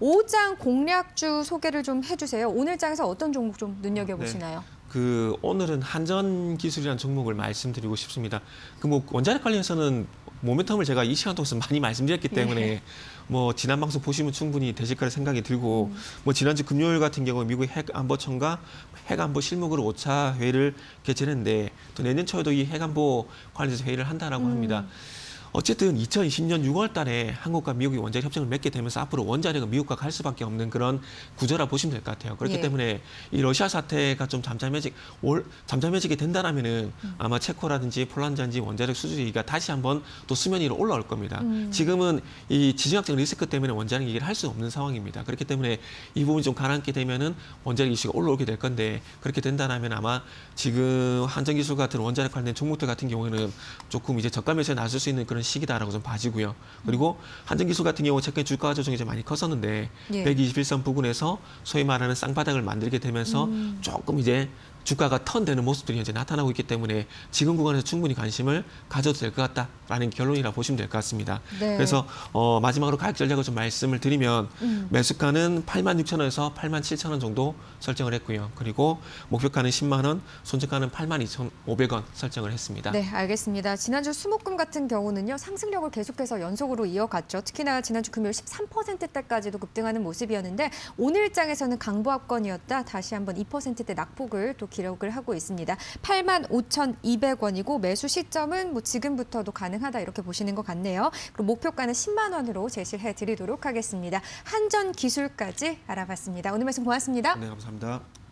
5장 공략주 소개를 좀 해주세요. 오늘 장에서 어떤 종목 좀 눈여겨보시나요? 네. 오늘은 한전기술이라는 종목을 말씀드리고 싶습니다. 뭐 원자력 관련해서는 모멘텀을 제가 이 시간 동안 많이 말씀드렸기 때문에 네. 지난 방송 보시면 충분히 되실 거라 생각이 들고 지난주 금요일 같은 경우 미국 핵안보청과 핵안보 실무그룹 5차 회의를 개최했는데 또 내년 초에도 이 핵안보 관련해서 회의를 한다라고 합니다. 어쨌든 2020년 6월 달에 한국과 미국이 원자력 협정을 맺게 되면서 앞으로 원자력은 미국과 갈 수밖에 없는 그런 구조라 보시면 될 것 같아요. 그렇기 예. 때문에 이 러시아 사태가 좀 잠잠해지게 된다라면은 아마 체코라든지 폴란드라든지 원자력 수주위가 다시 한번 또 수면 위로 올라올 겁니다. 지금은 이 지정학적 리스크 때문에 원자력 얘기를 할 수 없는 상황입니다. 그렇기 때문에 이 부분이 좀 가라앉게 되면은 원자력 이슈가 올라오게 될 건데 그렇게 된다라면 아마 지금 한전기술 같은 원자력 관련된 종목들 같은 경우에는 조금 이제 저가 매수에 나설 수 있는 그런 시기다라고 좀 봐지고요. 그리고 한전기술 같은 경우 최근 주가 조정이 좀 많이 컸었는데 예. 121선 부근에서 소위 말하는 쌍바닥을 만들게 되면서 조금 이제 주가가 턴되는 모습들이 현재 나타나고 있기 때문에 지금 구간에서 충분히 관심을 가져도 될 것 같다라는 결론이라 보시면 될 것 같습니다. 네. 그래서 마지막으로 가격 전략을 좀 말씀을 드리면 매수가는 86,000원에서 87,000원 정도 설정을 했고요. 그리고 목표가는 10만 원, 손절가는 82,500원 설정을 했습니다. 네, 알겠습니다. 지난주 수목금 같은 경우는요. 상승력을 계속해서 연속으로 이어갔죠. 특히나 지난주 금요일 13%대까지도 급등하는 모습이었는데 오늘 장에서는 강보합권이었다. 다시 한번 2%대 낙폭을 또 기록을 하고 있습니다. 85,200원이고 매수 시점은 지금부터도 가능하다 이렇게 보시는 것 같네요. 그리고 목표가는 10만 원으로 제시해 드리도록 하겠습니다. 한전기술까지 알아봤습니다. 오늘 말씀 고맙습니다. 네, 감사합니다.